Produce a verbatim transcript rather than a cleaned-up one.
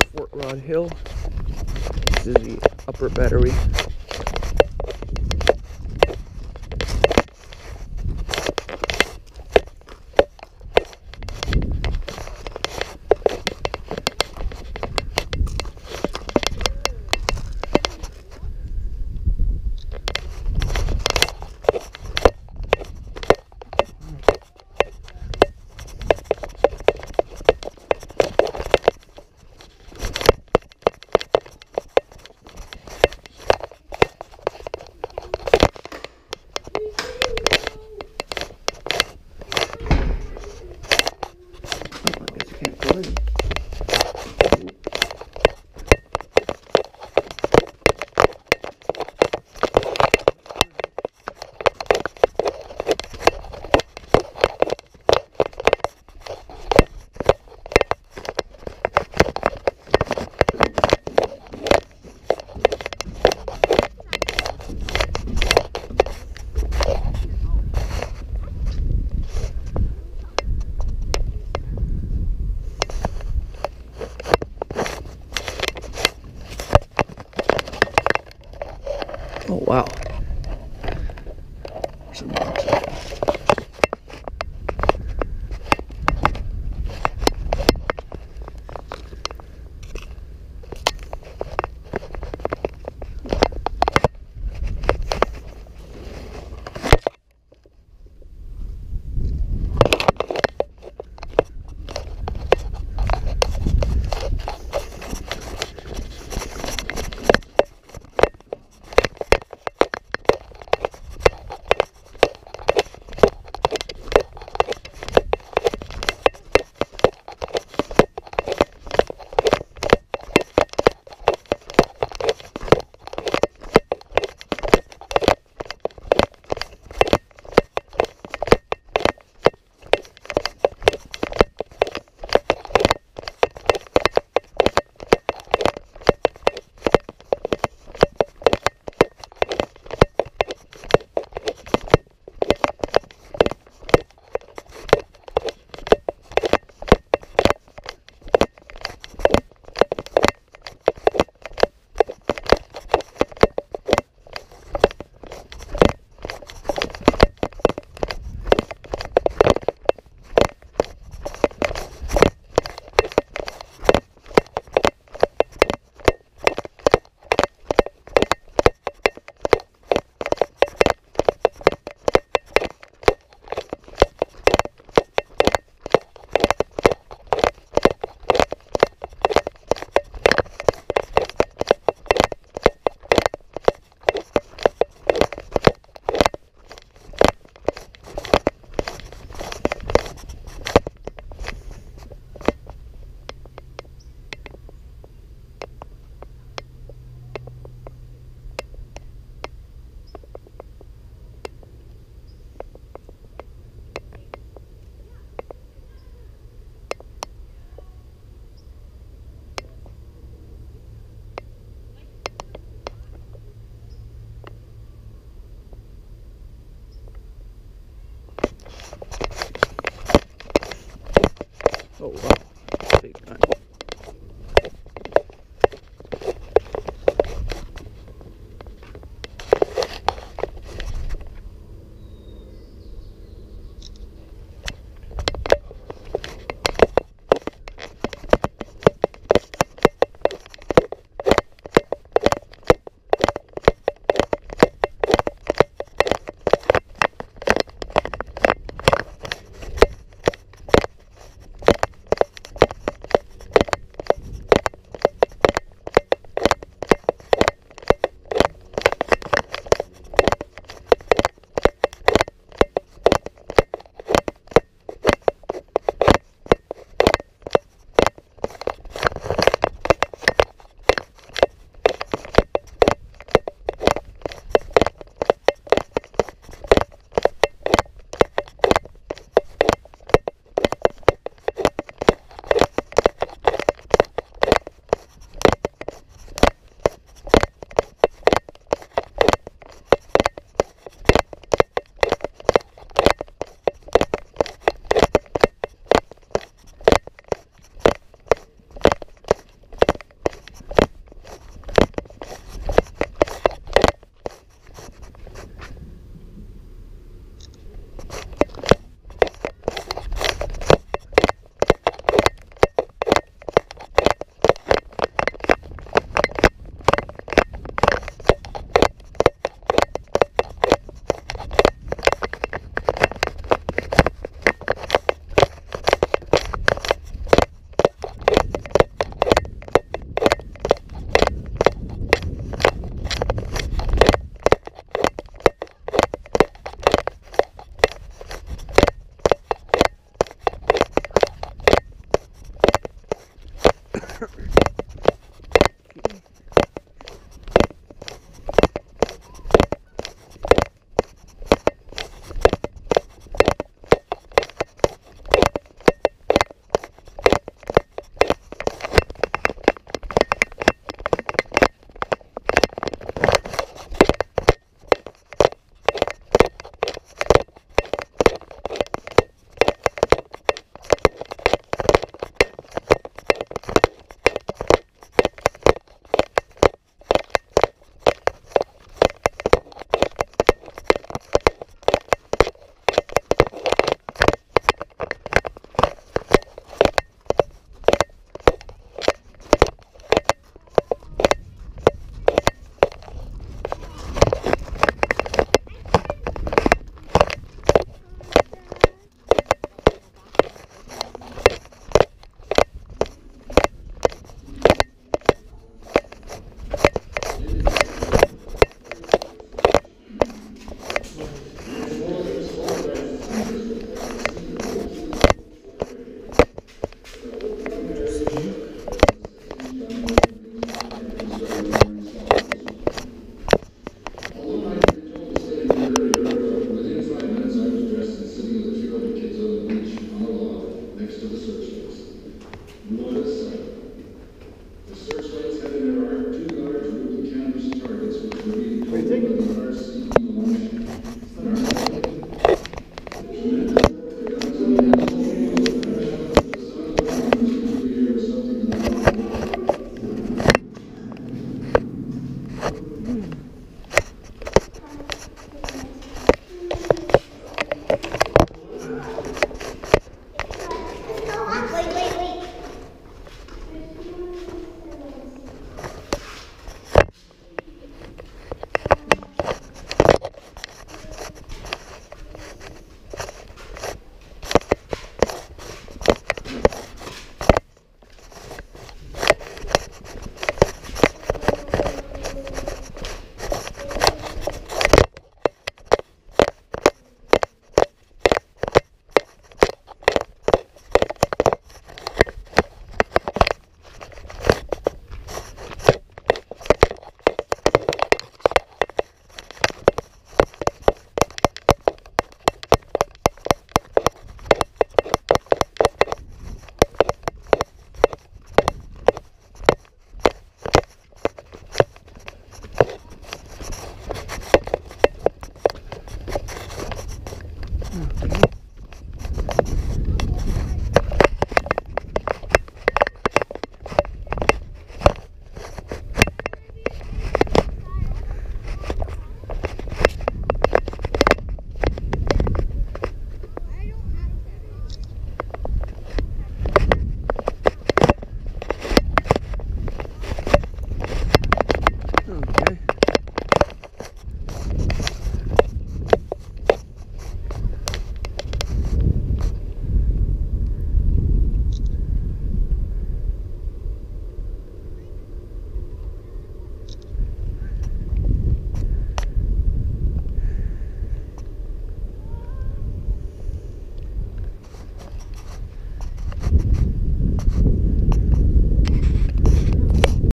on Fort Rodd Hill. This is the upper battery. Oh, wow. Some rocks. Thank you.